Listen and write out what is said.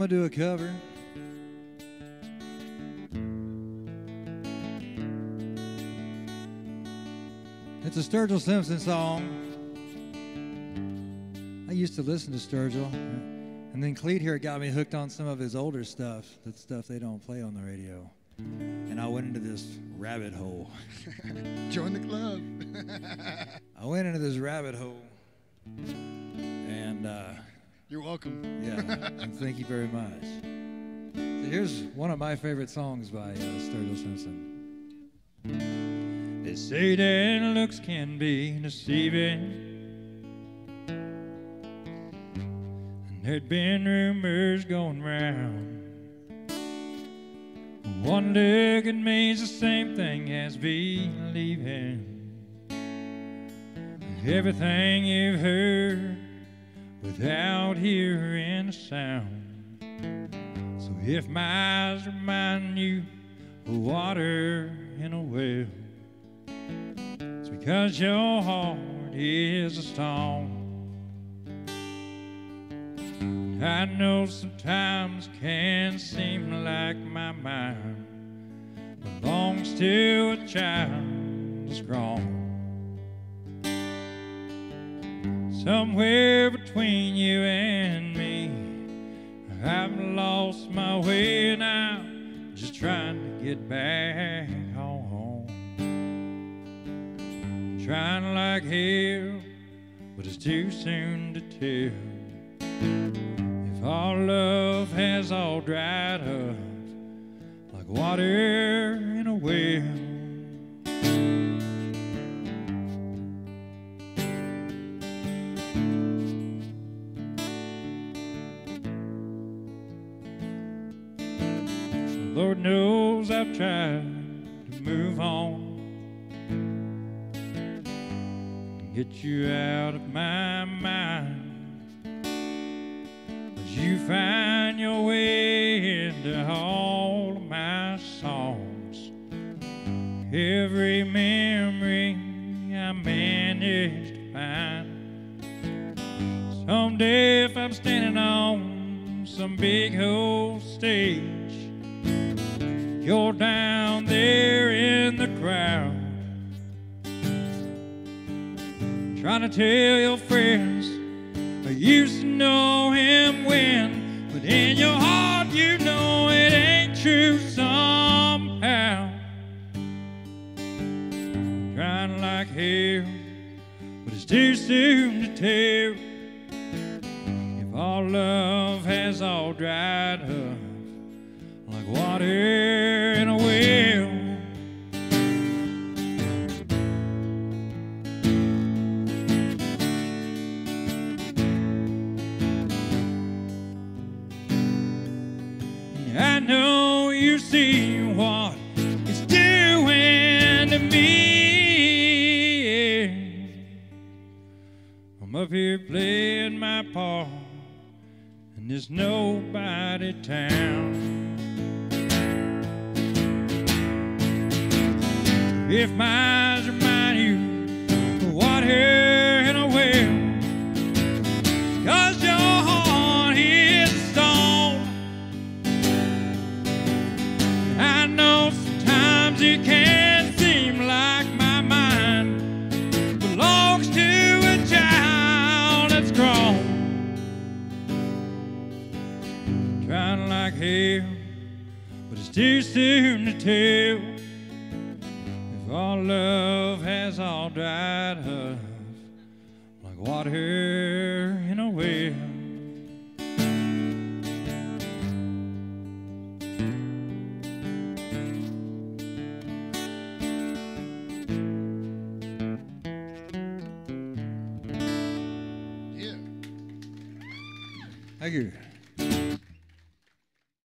I'm gonna do a cover. It's a Sturgill Simpson song. I used to listen to Sturgill, and then Clete here got me hooked on some of his older stuff, that stuff they don't play on the radio. And I went into this rabbit hole. Join the club. I went into this rabbit hole, and you're welcome. Yeah, and thank you very much. So here's one of my favorite songs by Sturgill Simpson. They say that looks can be deceiving, and there'd been rumors going round. One look, it means the same thing as believing. Everything you've heard without hearing a sound. So if my eyes remind you of water in a well, it's because your heart is a stone. I know sometimes can seem like my mind belongs to a child that's grown. Somewhere between you and me, I've lost my way and I'm just trying to get back home. I'm trying like hell, but it's too soon to tell. If our love has all dried up like water in a well, Lord knows I've tried to move on and get you out of my mind. You find your way into all of my songs. Every memory I managed to find. Someday if I'm standing on some big old stage, you're down there in the crowd, trying to tell your friends I used to know him when, but in your heart you know it ain't true somehow. I'm trying like hell, but it's too soon to tell. If our love has all dried up like water in a well. I know you see what it's doing to me, yeah. I'm up here playing my part and there's nobody town. If my eyes remind you of water in a well, 'cause your heart is a stone. I know sometimes it can seem like my mind belongs to a child that's grown. Trying like hell, but it's too soon to tell. If our love has all dried up like water in a well. Thank you.